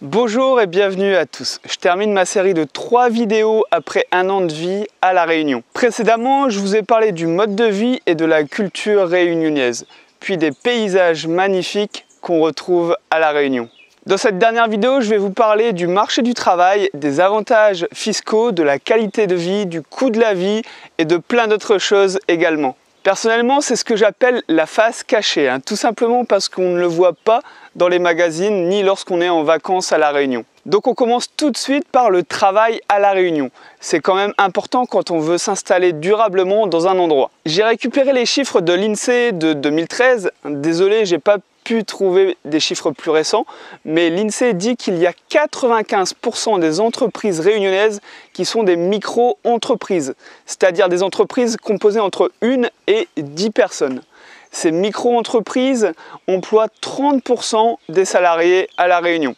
Bonjour et bienvenue à tous. Je termine ma série de 3 vidéos après un an de vie à La Réunion. Précédemment, je vous ai parlé du mode de vie et de la culture réunionnaise, puis des paysages magnifiques qu'on retrouve à La Réunion. Dans cette dernière vidéo, je vais vous parler du marché du travail, des avantages fiscaux, de la qualité de vie, du coût de la vie et de plein d'autres choses également. Personnellement, c'est ce que j'appelle la face cachée, tout simplement parce qu'on ne le voit pas dans les magazines ni lorsqu'on est en vacances à La Réunion. Donc on commence tout de suite par le travail à La Réunion. C'est quand même important quand on veut s'installer durablement dans un endroit. J'ai récupéré les chiffres de l'INSEE de 2013. Désolé, j'ai pas pu trouver des chiffres plus récents, mais l'INSEE dit qu'il y a 95% des entreprises réunionnaises qui sont des micro-entreprises, c'est-à-dire des entreprises composées entre 1 et 10 personnes. Ces micro-entreprises emploient 30% des salariés à La Réunion.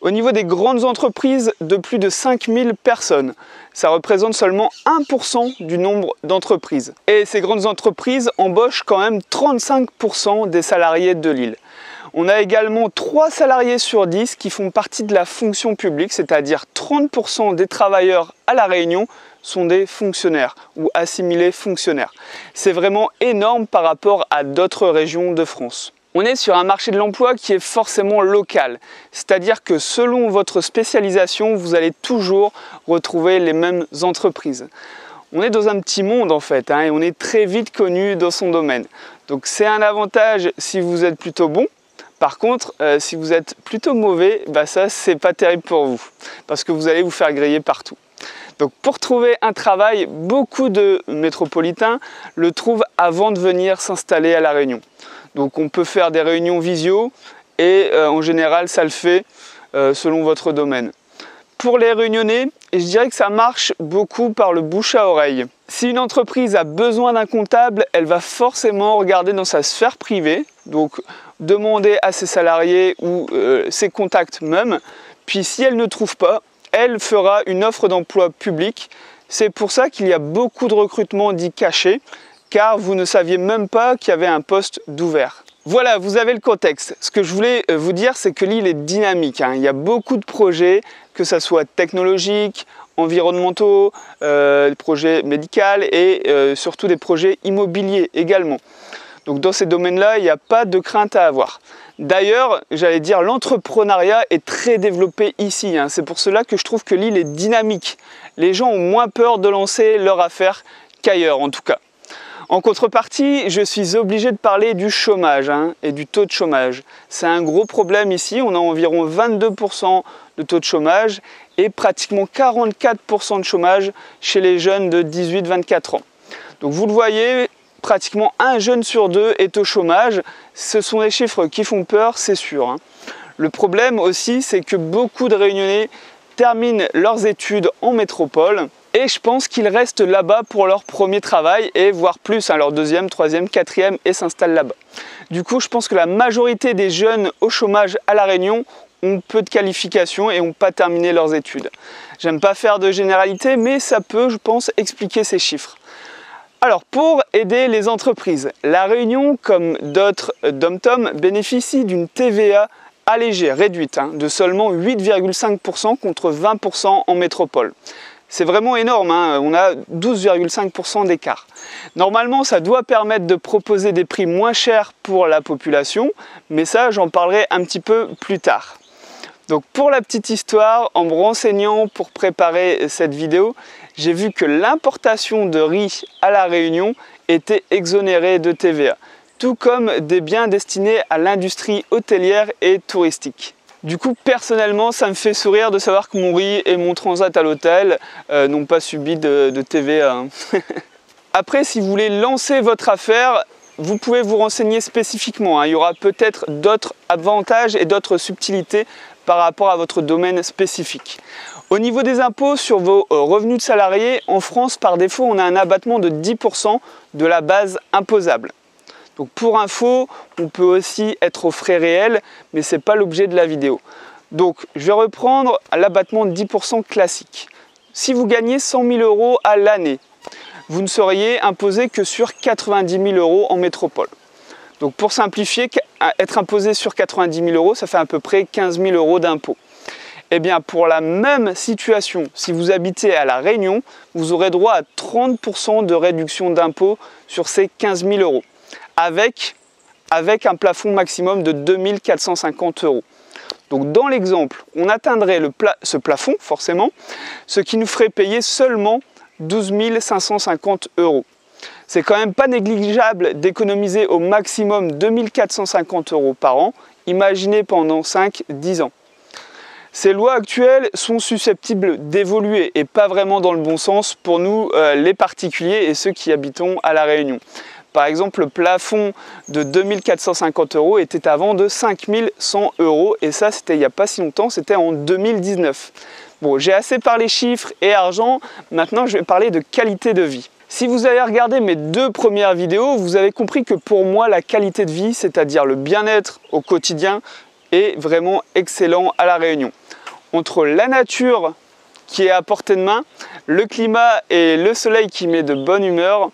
Au niveau des grandes entreprises de plus de 5000 personnes, ça représente seulement 1% du nombre d'entreprises. Et ces grandes entreprises embauchent quand même 35% des salariés de l'île. On a également 3 salariés sur 10 qui font partie de la fonction publique, c'est-à-dire 30% des travailleurs à La Réunion sont des fonctionnaires ou assimilés fonctionnaires. C'est vraiment énorme par rapport à d'autres régions de France. On est sur un marché de l'emploi qui est forcément local, c'est-à-dire que selon votre spécialisation, vous allez toujours retrouver les mêmes entreprises. On est dans un petit monde en fait, et on est très vite connu dans son domaine. Donc c'est un avantage si vous êtes plutôt bon. Par contre, si vous êtes plutôt mauvais, ça c'est pas terrible pour vous, parce que vous allez vous faire griller partout. Donc pour trouver un travail, beaucoup de métropolitains le trouvent avant de venir s'installer à La Réunion. Donc on peut faire des réunions visio et en général ça le fait selon votre domaine. Pour les réunionnais, je dirais que ça marche beaucoup par le bouche à oreille. Si une entreprise a besoin d'un comptable, elle va forcément regarder dans sa sphère privée, donc demander à ses salariés ou ses contacts même. Puis si elle ne trouve pas, elle fera une offre d'emploi publique. C'est pour ça qu'il y a beaucoup de recrutements dits cachés, car vous ne saviez même pas qu'il y avait un poste d'ouvert. Voilà, vous avez le contexte. Ce que je voulais vous dire, c'est que l'île est dynamique. Il y a beaucoup de projets, que ce soit technologiques, environnementaux, des projets médicaux et surtout des projets immobiliers également. Donc dans ces domaines-là, il n'y a pas de crainte à avoir. D'ailleurs, j'allais dire, l'entrepreneuriat est très développé ici. C'est pour cela que je trouve que l'île est dynamique. Les gens ont moins peur de lancer leur affaire qu'ailleurs en tout cas. En contrepartie, je suis obligé de parler du chômage et du taux de chômage. C'est un gros problème ici, on a environ 22% de taux de chômage et pratiquement 44% de chômage chez les jeunes de 18-24 ans. Donc vous le voyez, pratiquement un jeune sur 2 est au chômage. Ce sont des chiffres qui font peur, c'est sûr. Le problème aussi, c'est que beaucoup de Réunionnais terminent leurs études en métropole. Et je pense qu'ils restent là-bas pour leur premier travail et voire plus, leur deuxième, troisième, quatrième et s'installent là-bas. Du coup, je pense que la majorité des jeunes au chômage à La Réunion ont peu de qualifications et n'ont pas terminé leurs études. J'aime pas faire de généralité, mais ça peut, je pense, expliquer ces chiffres. Alors, pour aider les entreprises, La Réunion, comme d'autres dom-tom, bénéficie d'une TVA allégée, réduite, de seulement 8,5% contre 20% en métropole. C'est vraiment énorme, on a 12,5% d'écart. Normalement, ça doit permettre de proposer des prix moins chers pour la population, mais ça, j'en parlerai un petit peu plus tard. Donc pour la petite histoire, en me renseignant pour préparer cette vidéo, j'ai vu que l'importation de riz à La Réunion était exonérée de TVA, tout comme des biens destinés à l'industrie hôtelière et touristique. Du coup, personnellement, ça me fait sourire de savoir que mon riz et mon transat à l'hôtel n'ont pas subi de TVA. Après, si vous voulez lancer votre affaire, vous pouvez vous renseigner spécifiquement. Il y aura peut-être d'autres avantages et d'autres subtilités par rapport à votre domaine spécifique. Au niveau des impôts sur vos revenus de salariés, en France, par défaut, on a un abattement de 10% de la base imposable. Donc pour info, on peut aussi être aux frais réels, mais ce n'est pas l'objet de la vidéo. Donc je vais reprendre l'abattement de 10% classique. Si vous gagnez 100 000 euros à l'année, vous ne seriez imposé que sur 90 000 euros en métropole. Donc pour simplifier, être imposé sur 90 000 €, ça fait à peu près 15 000 € d'impôts. Eh bien pour la même situation, si vous habitez à La Réunion, vous aurez droit à 30% de réduction d'impôt sur ces 15 000 € avec un plafond maximum de 2 450 €. Donc dans l'exemple, on atteindrait ce plafond forcément, ce qui nous ferait payer seulement 12 550 €. C'est quand même pas négligeable d'économiser au maximum 2 450 € par an, imaginez pendant 5-10 ans. Ces lois actuelles sont susceptibles d'évoluer et pas vraiment dans le bon sens pour nous les particuliers et ceux qui habitons à La Réunion. Par exemple, le plafond de 2 450 € était avant de 5 100 € et ça c'était il n'y a pas si longtemps, c'était en 2019. Bon, j'ai assez parlé chiffres et argent, maintenant je vais parler de qualité de vie. Si vous avez regardé mes deux premières vidéos, vous avez compris que pour moi la qualité de vie, c'est-à-dire le bien-être au quotidien, est vraiment excellent à La Réunion. Entre la nature qui est à portée de main, le climat et le soleil qui met de bonne humeur,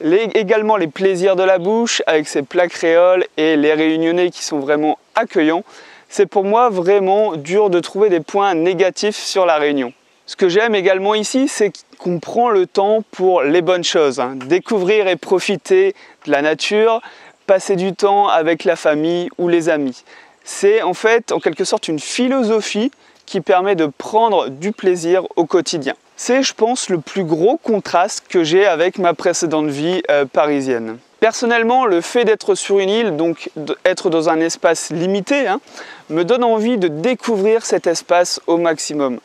également les plaisirs de la bouche avec ses plats créoles et les réunionnais qui sont vraiment accueillants, c'est pour moi vraiment dur de trouver des points négatifs sur La Réunion. Ce que j'aime également ici, c'est qu'on prend le temps pour les bonnes choses, hein. Découvrir et profiter de la nature, passer du temps avec la famille ou les amis. C'est en fait en quelque sorte une philosophie qui permet de prendre du plaisir au quotidien. C'est, je pense, le plus gros contraste que j'ai avec ma précédente vie parisienne. Personnellement, le fait d'être sur une île, donc d'être dans un espace limité, hein, me donne envie de découvrir cet espace au maximum.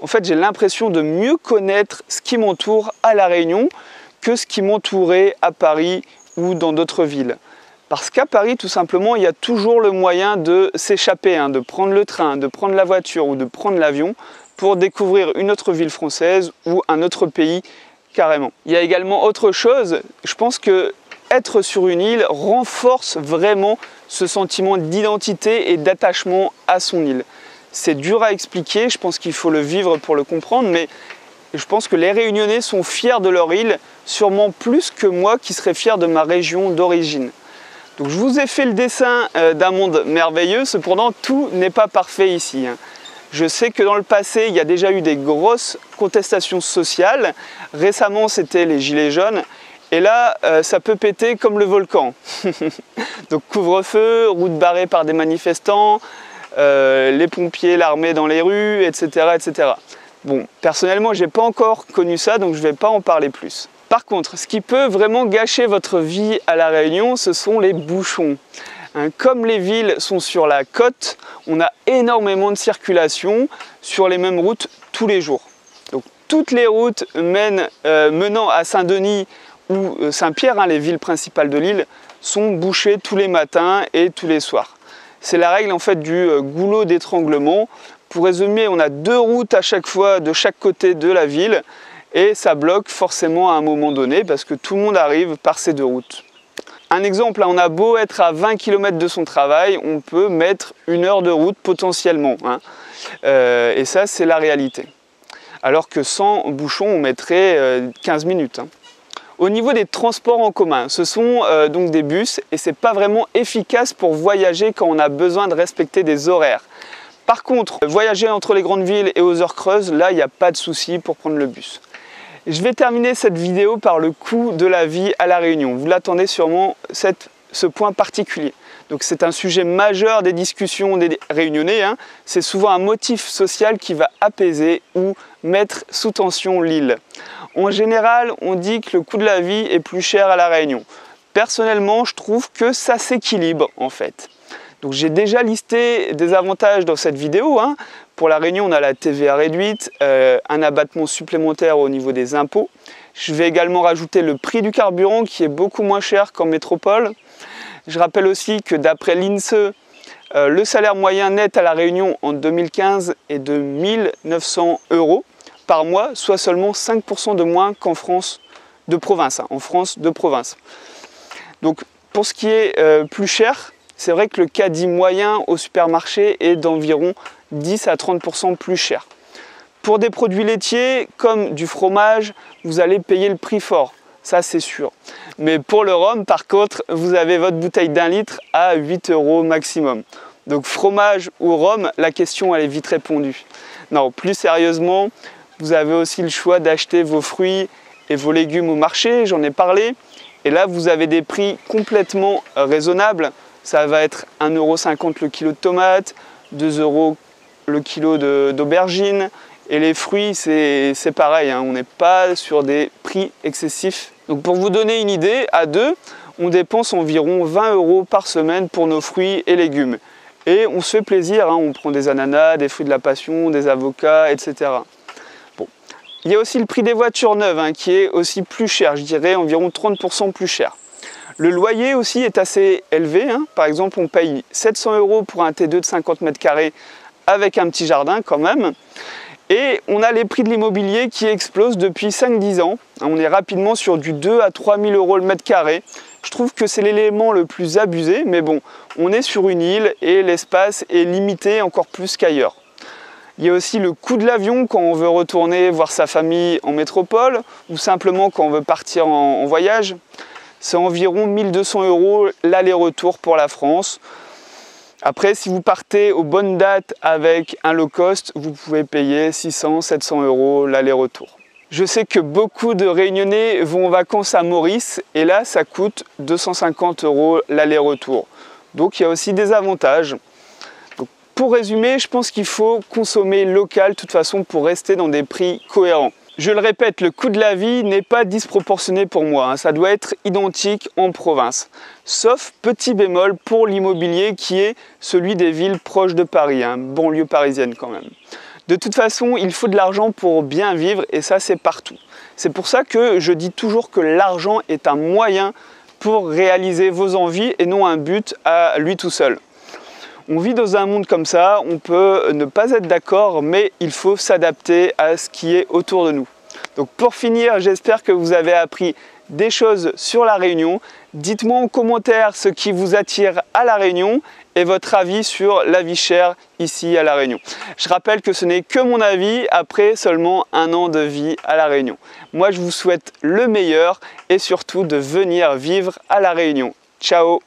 En fait, j'ai l'impression de mieux connaître ce qui m'entoure à La Réunion que ce qui m'entourait à Paris ou dans d'autres villes. Parce qu'à Paris, tout simplement, il y a toujours le moyen de s'échapper, hein, de prendre le train, de prendre la voiture ou de prendre l'avion pour découvrir une autre ville française ou un autre pays carrément. Il y a également autre chose, je pense que être sur une île renforce vraiment ce sentiment d'identité et d'attachement à son île. C'est dur à expliquer, je pense qu'il faut le vivre pour le comprendre, mais je pense que les Réunionnais sont fiers de leur île, sûrement plus que moi qui serais fier de ma région d'origine. Donc je vous ai fait le dessin d'un monde merveilleux, cependant tout n'est pas parfait ici. Je sais que dans le passé, il y a déjà eu des grosses contestations sociales. Récemment, c'était les gilets jaunes. Et là, ça peut péter comme le volcan. Donc couvre-feu, route barrée par des manifestants, les pompiers, l'armée dans les rues, etc., etc. Bon, personnellement, j'ai pas encore connu ça, donc je vais pas en parler plus. Par contre, ce qui peut vraiment gâcher votre vie à La Réunion, ce sont les bouchons. Hein, comme les villes sont sur la côte, on a énormément de circulation sur les mêmes routes tous les jours. Donc toutes les routes menant à Saint-Denis ou Saint-Pierre, hein, les villes principales de l'île, sont bouchées tous les matins et tous les soirs. C'est la règle en fait du goulot d'étranglement. Pour résumer, on a deux routes à chaque fois de chaque côté de la ville et ça bloque forcément à un moment donné parce que tout le monde arrive par ces deux routes. Un exemple, on a beau être à 20 km de son travail, on peut mettre 1 heure de route potentiellement. Hein. Et ça, c'est la réalité. Alors que sans bouchon, on mettrait 15 minutes. Hein. Au niveau des transports en commun, ce sont donc des bus et c'est pas vraiment efficace pour voyager quand on a besoin de respecter des horaires. Par contre, voyager entre les grandes villes et aux heures creuses, là, il n'y a pas de souci pour prendre le bus. Je vais terminer cette vidéo par le coût de la vie à La Réunion. Vous l'attendez sûrement, ce point particulier. Donc c'est un sujet majeur des discussions des Réunionnais. Hein. C'est souvent un motif social qui va apaiser ou mettre sous tension l'île. En général, on dit que le coût de la vie est plus cher à La Réunion. Personnellement, je trouve que ça s'équilibre en fait. Donc j'ai déjà listé des avantages dans cette vidéo. Hein. Pour La Réunion, on a la TVA réduite, un abattement supplémentaire au niveau des impôts. Je vais également rajouter le prix du carburant qui est beaucoup moins cher qu'en métropole. Je rappelle aussi que d'après l'INSEE, le salaire moyen net à La Réunion en 2015 est de 1 900 € par mois, soit seulement 5% de moins qu'en France de province. Hein, en France de province. Donc pour ce qui est plus cher, c'est vrai que le caddie moyen au supermarché est d'environ 10 à 30% plus cher. Pour des produits laitiers comme du fromage, vous allez payer le prix fort, ça c'est sûr. Mais pour le rhum, par contre, vous avez votre bouteille d'1 litre à 8 € maximum. Donc fromage ou rhum, la question elle est vite répondue. Non, plus sérieusement, vous avez aussi le choix d'acheter vos fruits et vos légumes au marché, j'en ai parlé. Et là, vous avez des prix complètement raisonnables. Ça va être 1,50 € le kilo de tomates, 2 € le kilo d'aubergines. Et les fruits, c'est pareil, hein, on n'est pas sur des prix excessifs. Donc pour vous donner une idée, à deux, on dépense environ 20 € par semaine pour nos fruits et légumes. Et on se fait plaisir, hein, on prend des ananas, des fruits de la passion, des avocats, etc. Bon. Il y a aussi le prix des voitures neuves, hein, qui est aussi plus cher, je dirais environ 30 % plus cher. Le loyer aussi est assez élevé, hein. Par exemple on paye 700 € pour un T2 de 50 mètres carrés avec un petit jardin quand même. Et on a les prix de l'immobilier qui explosent depuis 5-10 ans. On est rapidement sur du 2 à 3 000 € le mètre carré. Je trouve que c'est l'élément le plus abusé, mais bon, on est sur une île et l'espace est limité encore plus qu'ailleurs. Il y a aussi le coût de l'avion quand on veut retourner voir sa famille en métropole ou simplement quand on veut partir en voyage. C'est environ 1 200 € l'aller-retour pour la France. Après, si vous partez aux bonnes dates avec un low cost, vous pouvez payer 600 à 700 € l'aller-retour. Je sais que beaucoup de Réunionnais vont en vacances à Maurice et là, ça coûte 250 € l'aller-retour. Donc, il y a aussi des avantages. Donc, pour résumer, je pense qu'il faut consommer local de toute façon pour rester dans des prix cohérents. Je le répète, le coût de la vie n'est pas disproportionné pour moi, hein. Ça doit être identique en province. Sauf petit bémol pour l'immobilier qui est celui des villes proches de Paris, hein, banlieue parisienne quand même. De toute façon, il faut de l'argent pour bien vivre et ça c'est partout. C'est pour ça que je dis toujours que l'argent est un moyen pour réaliser vos envies et non un but à lui tout seul. On vit dans un monde comme ça, on peut ne pas être d'accord, mais il faut s'adapter à ce qui est autour de nous. Donc pour finir, j'espère que vous avez appris des choses sur La Réunion. Dites-moi en commentaire ce qui vous attire à La Réunion et votre avis sur la vie chère ici à La Réunion. Je rappelle que ce n'est que mon avis après seulement 1 an de vie à La Réunion. Moi, je vous souhaite le meilleur et surtout de venir vivre à La Réunion. Ciao!